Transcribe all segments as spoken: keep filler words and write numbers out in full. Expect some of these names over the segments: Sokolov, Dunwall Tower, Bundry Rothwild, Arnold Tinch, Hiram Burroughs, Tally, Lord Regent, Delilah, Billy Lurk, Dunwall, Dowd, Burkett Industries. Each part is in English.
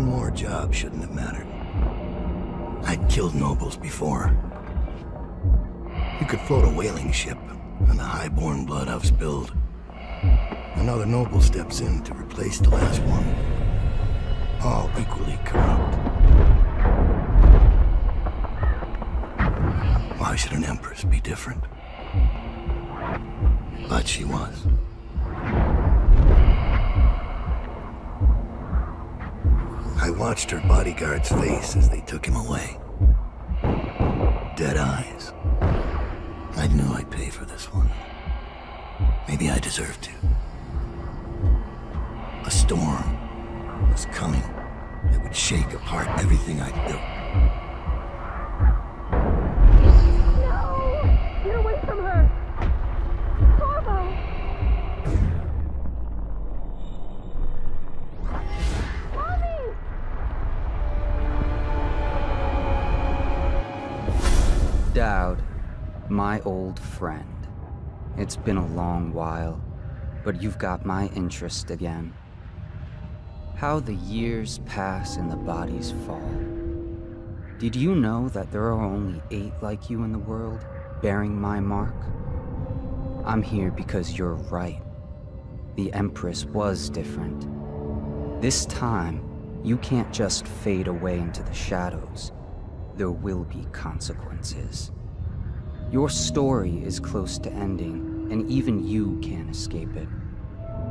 one more job shouldn't have mattered. I'd killed nobles before. You could float a whaling ship, and the high-born blood I've spilled. Another noble steps in to replace the last one. All equally corrupt. Why should an empress be different? But she was. I watched her bodyguard's face as they took him away. Dead eyes. I knew I'd pay for this one. Maybe I deserved to. A storm was coming that would shake apart everything I'd built. No! Get away from her! Dowd, my old friend. It's been a long while, but you've got my interest again. How the years pass and the bodies fall. Did you know that there are only eight like you in the world, bearing my mark? I'm here because you're right. The Empress was different. This time, you can't just fade away into the shadows. There will be consequences. Your story is close to ending, and even you can't escape it.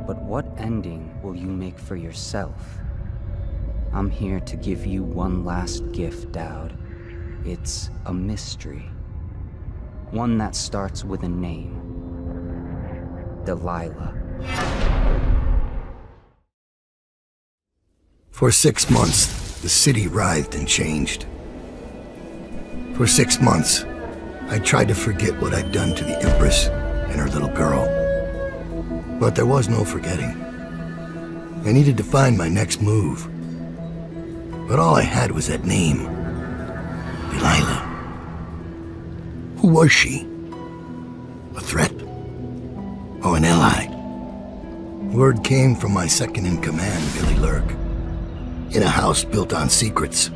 But what ending will you make for yourself? I'm here to give you one last gift, Dowd. It's a mystery. One that starts with a name. Delilah. For six months, the city writhed and changed. For six months, I tried to forget what I'd done to the Empress and her little girl. But there was no forgetting. I needed to find my next move. But all I had was that name, Delilah. Who was she? A threat? Oh, an ally. Word came from my second-in-command, Billy Lurk. In a house built on secrets,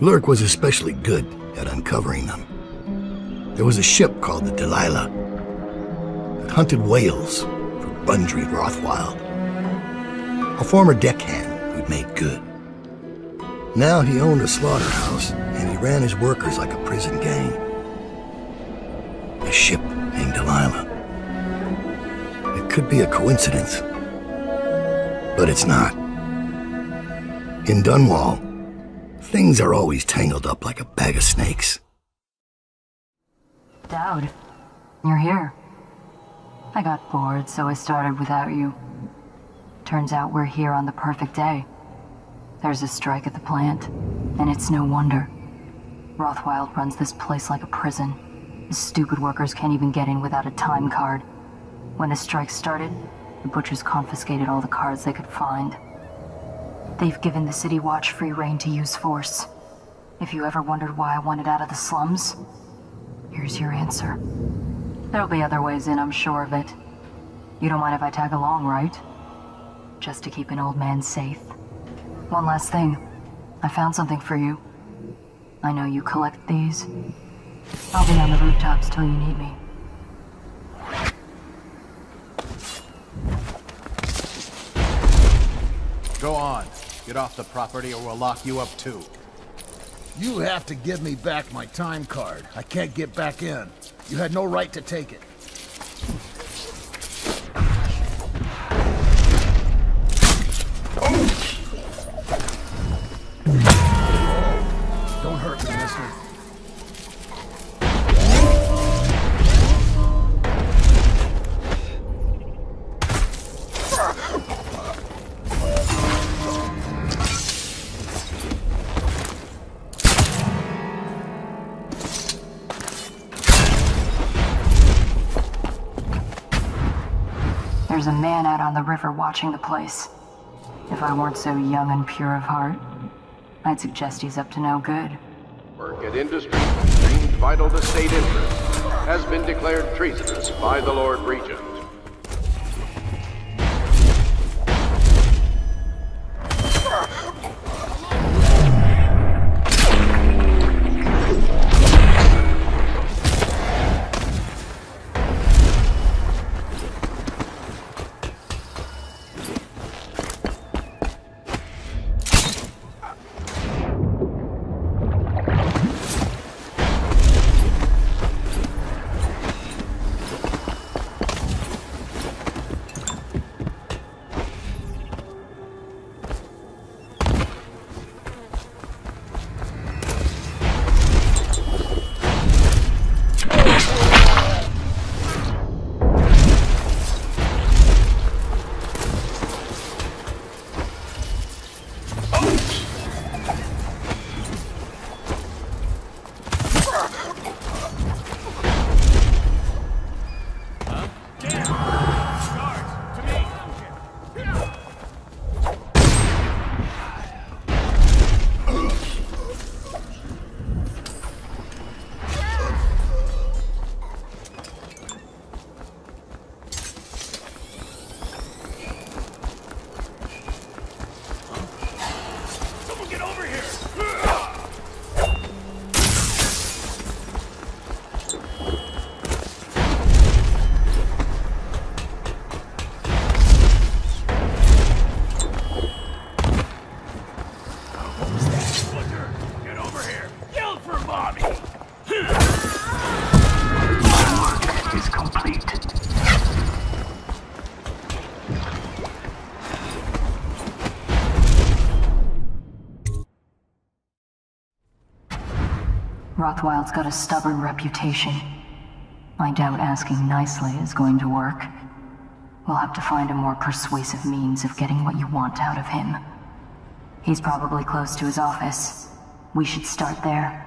Lurk was especially good at uncovering them. There was a ship called the Delilah that hunted whales for Bundry Rothwild, a former deckhand who'd made good. Now he owned a slaughterhouse and he ran his workers like a prison gang. A ship named Delilah. It could be a coincidence, but it's not. In Dunwall, things are always tangled up like a bag of snakes. Dowd, you're here. I got bored, so I started without you. Turns out we're here on the perfect day. There's a strike at the plant, and it's no wonder. Rothwild runs this place like a prison. The stupid workers can't even get in without a time card. When the strike started, the butchers confiscated all the cards they could find. They've given the City Watch free rein to use force. If you ever wondered why I wanted out of the slums, here's your answer. There'll be other ways in, I'm sure of it. You don't mind if I tag along, right? Just to keep an old man safe. One last thing. I found something for you. I know you collect these. I'll be on the rooftops till you need me. Go on. Get off the property or we'll lock you up too. You have to give me back my time card. I can't get back in. You had no right to take it. Oh. Don't hurt me, mister. There's a man out on the river watching the place. If I weren't so young and pure of heart, I'd suggest he's up to no good. Burkett Industries, deemed vital to state interest, has been declared treasonous by the Lord Regent. Rothwild's got a stubborn reputation. I doubt asking nicely is going to work. We'll have to find a more persuasive means of getting what you want out of him. He's probably close to his office. We should start there.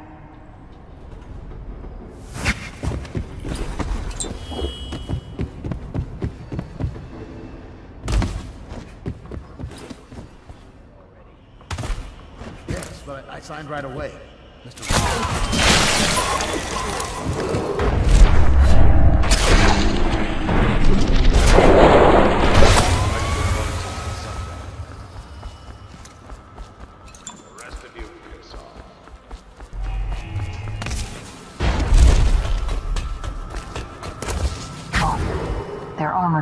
Yes, but I signed right away, Mister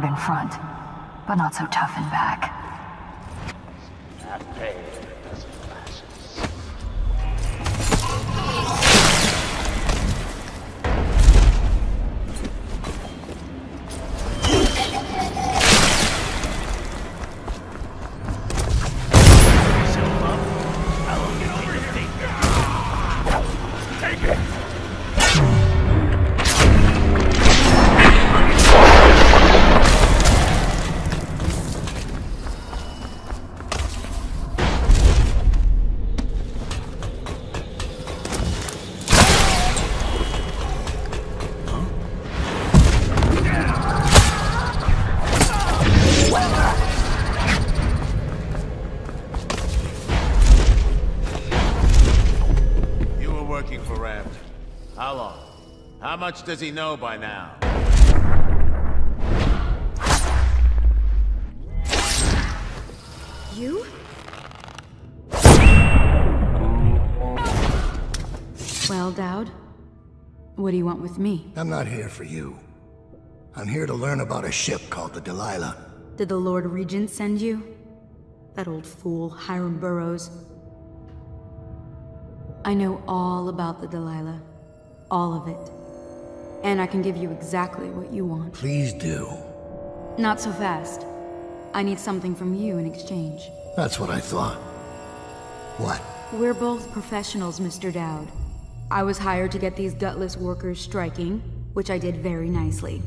in front, but not so tough in back. That pain doesn't flash. So low, I will get over your feet. Take it! How much does he know by now? You? Well, Dowd, what do you want with me? I'm not here for you. I'm here to learn about a ship called the Delilah. Did the Lord Regent send you? That old fool, Hiram Burroughs. I know all about the Delilah. All of it. And I can give you exactly what you want. Please do. Not so fast. I need something from you in exchange. That's what I thought. What? We're both professionals, Mister Dowd. I was hired to get these gutless workers striking, which I did very nicely.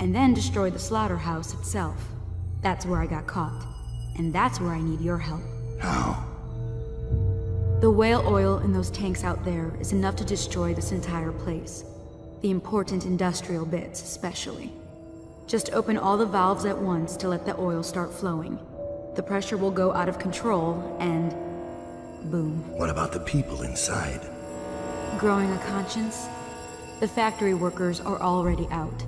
And then destroy the slaughterhouse itself. That's where I got caught. And that's where I need your help. How? The whale oil in those tanks out there is enough to destroy this entire place. The important industrial bits, especially. Just open all the valves at once to let the oil start flowing. The pressure will go out of control, and... boom. What about the people inside? Growing a conscience? The factory workers are already out.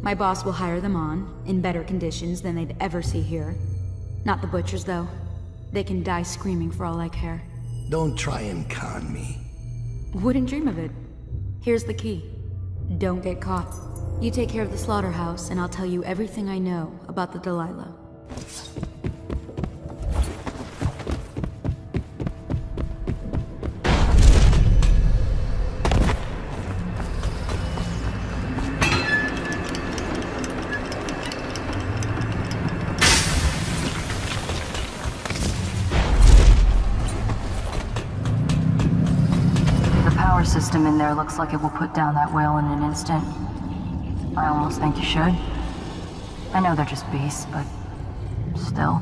My boss will hire them on, in better conditions than they'd ever see here. Not the butchers, though. They can die screaming for all I care. Don't try and con me. Wouldn't dream of it. Here's the key. Don't get caught. You take care of the slaughterhouse, and I'll tell you everything I know about the Delilah. System in there looks like it will put down that whale in an instant. I almost think you should. I know they're just beasts, but still.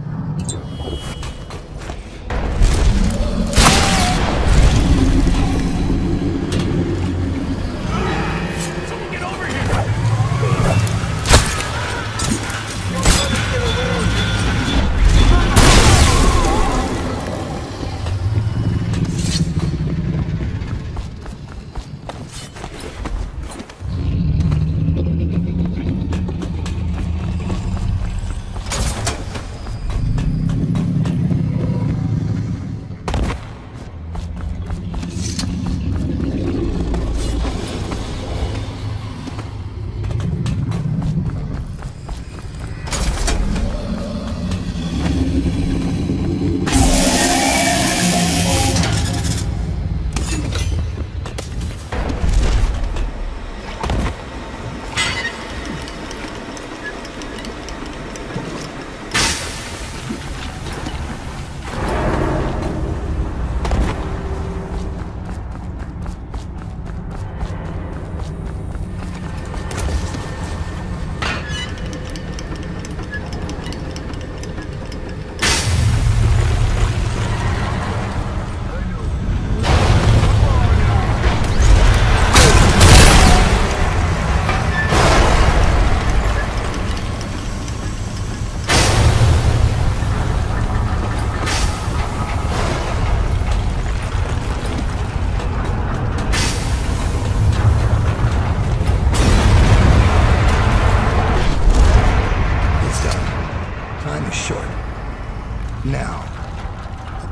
Now,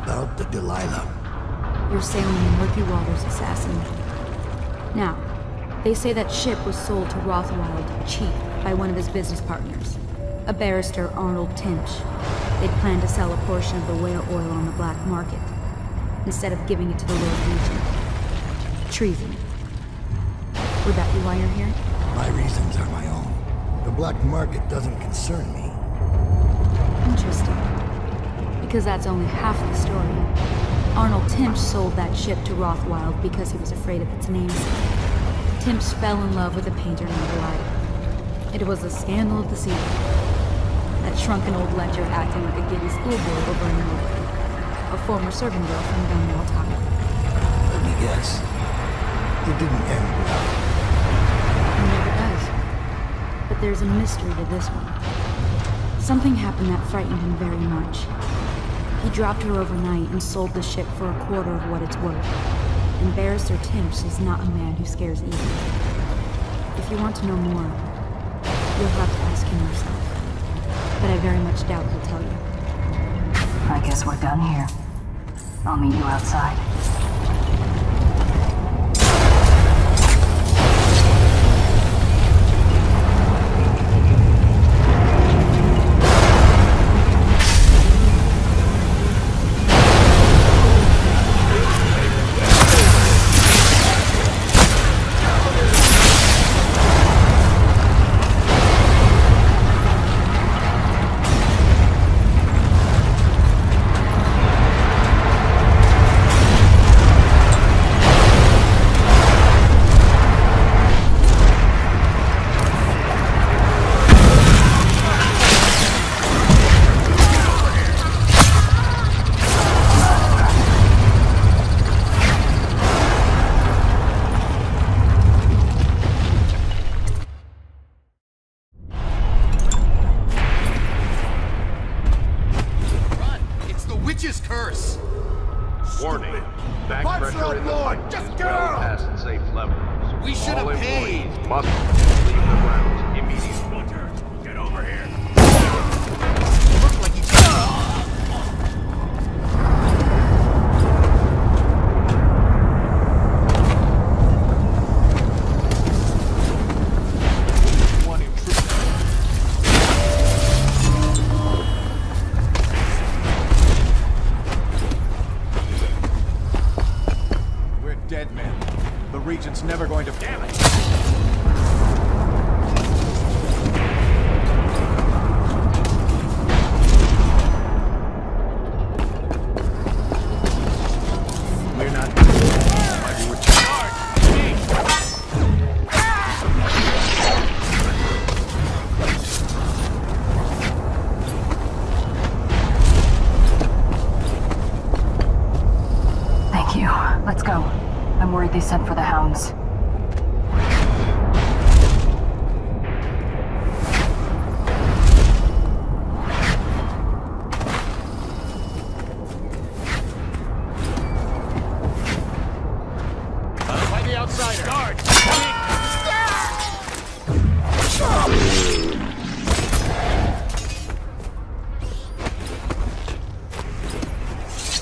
about the Delilah. You're sailing in murky waters, assassin. Now, they say that ship was sold to Rothwild cheap by one of his business partners, a barrister, Arnold Tinch. They'd planned to sell a portion of the whale oil on the black market, instead of giving it to the Lord Regent. Treason. Would that be why you're here? My reasons are my own. The black market doesn't concern me. Interesting. Because that's only half the story. Arnold Tinch sold that ship to Rothwild because he was afraid of its namesake. Tinch fell in love with a painter named Delilah. It was the scandal of the sea. That shrunken old ledger acting like a giddy schoolboy over in Norway. A former servant girl from Dunwall Tower. Let me guess. It didn't end well. It never does. But there's a mystery to this one. Something happened that frightened him very much. He dropped her overnight and sold the ship for a quarter of what it's worth. And Barrister Timps is not a man who scares easily. If you want to know more, you'll have to ask him yourself. But I very much doubt he'll tell you. I guess we're done here. I'll meet you outside.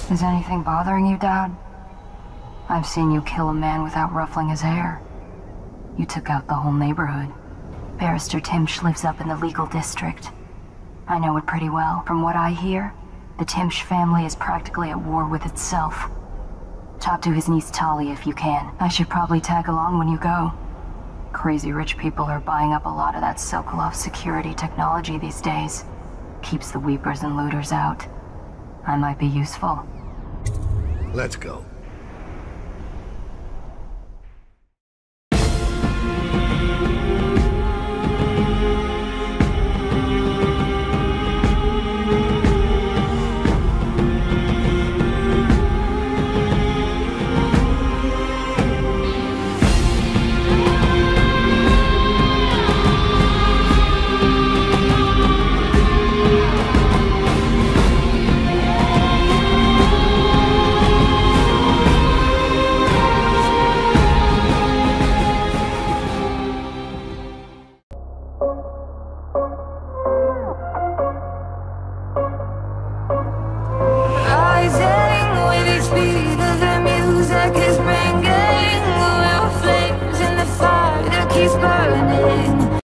Is anything bothering you, Dowd? I've seen you kill a man without ruffling his hair. You took out the whole neighborhood. Barrister Timsh lives up in the legal district. I know it pretty well. From what I hear, the Timsh family is practically at war with itself. Talk to his niece Tally if you can. I should probably tag along when you go. Crazy rich people are buying up a lot of that Sokolov security technology these days. Keeps the weepers and looters out. I might be useful. Let's go.